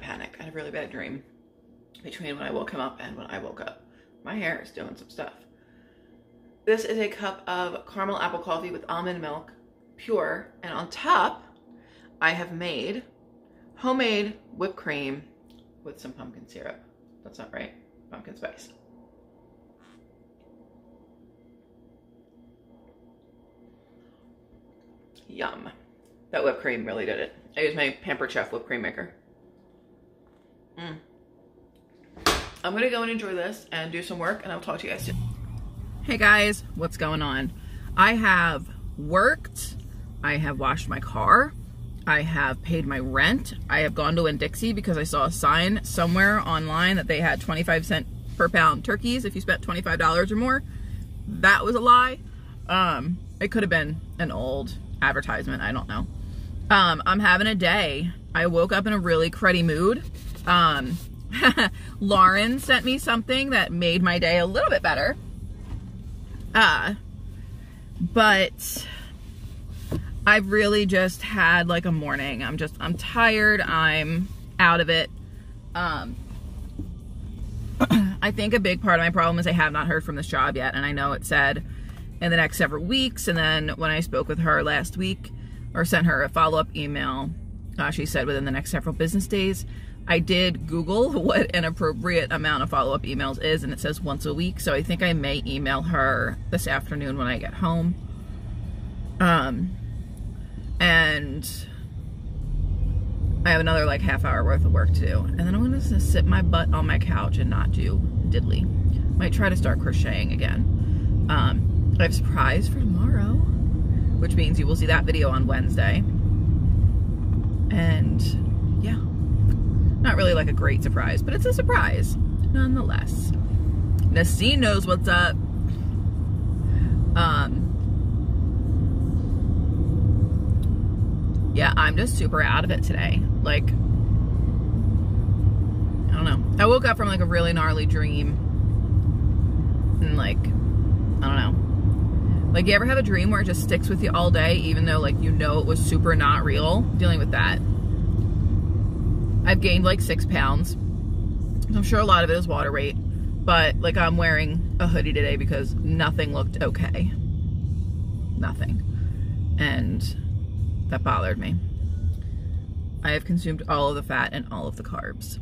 panicked. I had a really bad dream between when I woke him up and when I woke up. My hair is doing some stuff. This is a cup of caramel apple coffee with almond milk, pure, and on top I have made homemade whipped cream with some pumpkin syrup. That's not right. Pumpkin spice. Yum. That whipped cream really did it. I used my Pampered Chef whipped cream maker. I'm gonna go and enjoy this and do some work, and I'll talk to you guys soon. Hey guys, what's going on? I have worked, I have washed my car, I have paid my rent, I have gone to Winn-Dixie because I saw a sign somewhere online that they had 25¢ per pound turkeys if you spent $25 or more. That was a lie. It could have been an old advertisement, I don't know. I'm having a day. I woke up in a really cruddy mood. Lauren sent me something that made my day a little bit better. But I've really just had like a morning. I'm tired. I'm out of it. I think a big part of my problem is I have not heard from this job yet. And I know it said in the next several weeks. And then when I spoke with her last week or sent her a follow-up email, she said within the next several business days. I did Google what an appropriate amount of follow-up emails is, and it says once a week, so I think I may email her this afternoon when I get home. And I have another like half hour worth of work to do, and then I'm gonna just sit my butt on my couch and not do diddly. Might try to start crocheting again. I have a surprise for tomorrow, which means you will see that video on Wednesday. And yeah. Not really like a great surprise, but it's a surprise nonetheless. Nassine knows what's up. Yeah, I'm just super out of it today. Like, I don't know. I woke up from like a really gnarly dream. And like, I don't know. Like, you ever have a dream where it just sticks with you all day, even though like you know it was super not real? Dealing with that. I've gained like 6 pounds. I'm sure a lot of it is water weight, but like I'm wearing a hoodie today because nothing looked okay. Nothing. And that bothered me. I have consumed all of the fat and all of the carbs.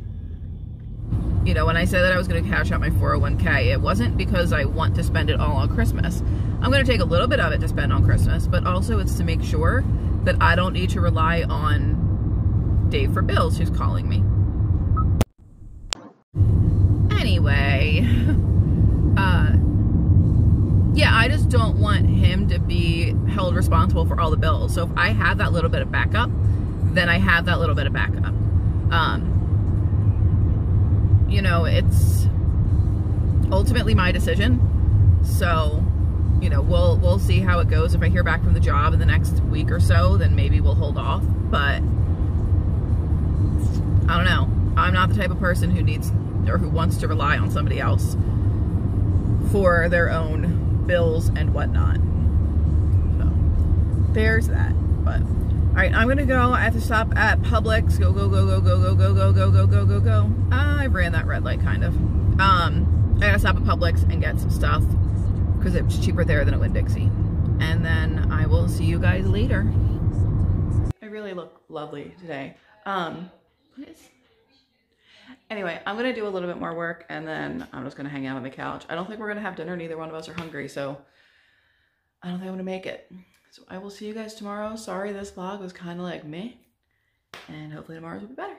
You know, when I said that I was going to cash out my 401k, it wasn't because I want to spend it all on Christmas. I'm going to take a little bit of it to spend on Christmas, but also it's to make sure that I don't need to rely on Dave for bills, who's calling me. Anyway, yeah, I just don't want him to be held responsible for all the bills. So if I have that little bit of backup, then I have that little bit of backup. You know, it's ultimately my decision. So, you know, we'll see how it goes. If I hear back from the job in the next week or so, then maybe we'll hold off. But I don't know. I'm not the type of person who needs or who wants to rely on somebody else for their own bills and whatnot. So there's that. But all right, I'm gonna go. I have to stop at Publix. Go, go, go, go, go, go, go, go, go, go, go, go, go. I ran that red light kind of. I gotta stop at Publix and get some stuff because it's cheaper there than at Winn-Dixie. And then I will see you guys later. I really look lovely today. Anyway, I'm gonna do a little bit more work and then I'm just gonna hang out on the couch. I don't think we're gonna have dinner. Neither one of us are hungry, so I don't think I'm gonna make it. So I will see you guys tomorrow. Sorry this vlog was kind of like meh, and hopefully tomorrow's will be better.